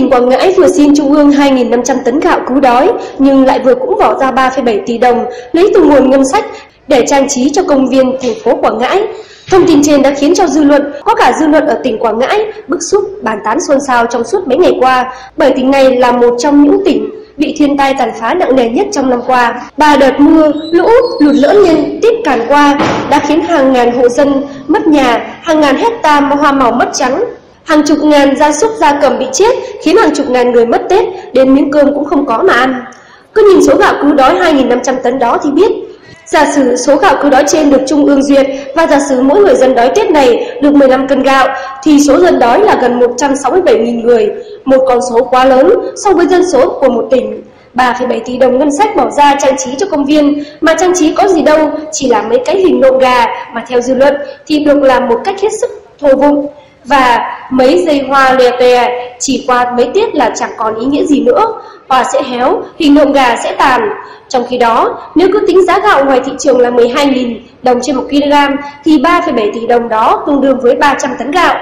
Tỉnh Quảng Ngãi vừa xin Trung ương 2.500 tấn gạo cứu đói nhưng lại vừa cũng bỏ ra 3,7 tỷ đồng lấy từ nguồn ngân sách để trang trí cho công viên thành phố Quảng Ngãi. Thông tin trên đã khiến cho dư luận, có cả dư luận ở tỉnh Quảng Ngãi, bức xúc, bàn tán xôn xao trong suốt mấy ngày qua, bởi tỉnh này là một trong những tỉnh bị thiên tai tàn phá nặng nề nhất trong năm qua. 3 đợt mưa, lũ, lụt lỡ liên tiếp càn qua đã khiến hàng ngàn hộ dân mất nhà, hàng ngàn hecta hoa màu mất trắng, hàng chục ngàn gia súc gia cầm bị chết, khiến hàng chục ngàn người mất Tết, đến miếng cơm cũng không có mà ăn. Cứ nhìn số gạo cứu đói 2.500 tấn đó thì biết, giả sử số gạo cứu đói trên được Trung ương duyệt và giả sử mỗi người dân đói Tết này được 15 cân gạo thì số dân đói là gần 167.000 người, một con số quá lớn so với dân số của một tỉnh. 3,7 tỷ đồng ngân sách bỏ ra trang trí cho công viên, mà trang trí có gì đâu, chỉ là mấy cái hình nộm gà mà theo dư luận thì được làm một cách hết sức thô vụng. Và mấy dây hoa lè tè chỉ qua mấy tiết là chẳng còn ý nghĩa gì nữa, hoa sẽ héo, hình nộm gà sẽ tàn. Trong khi đó, nếu cứ tính giá gạo ngoài thị trường là 12.000 đồng trên 1 kg thì 3,7 tỷ đồng đó tương đương với 300 tấn gạo.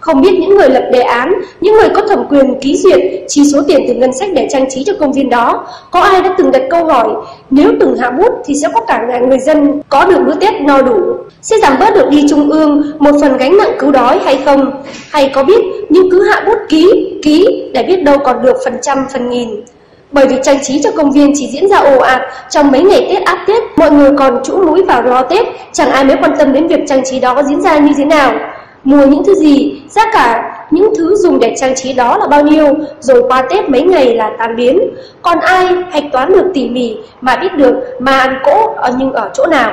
Không biết những người lập đề án, những người có thẩm quyền ký duyệt chi số tiền từ ngân sách để trang trí cho công viên đó, có ai đã từng đặt câu hỏi nếu từng hạ bút thì sẽ có cả ngàn người dân có được bữa Tết no đủ? Sẽ giảm bớt được đi Trung ương một phần gánh nặng cứu đói hay không? Hay có biết nhưng cứ hạ bút ký để biết đâu còn được phần trăm, phần nghìn? Bởi vì trang trí cho công viên chỉ diễn ra ồ ạt trong mấy ngày Tết áp Tết, mọi người còn trũng mũi vào lo Tết, chẳng ai mới quan tâm đến việc trang trí đó có diễn ra như thế nào. Mua những thứ gì, giá cả những thứ dùng để trang trí đó là bao nhiêu, rồi qua Tết mấy ngày là tan biến. Còn ai hạch toán được tỉ mỉ mà biết được mà ăn cỗ nhưng ở chỗ nào?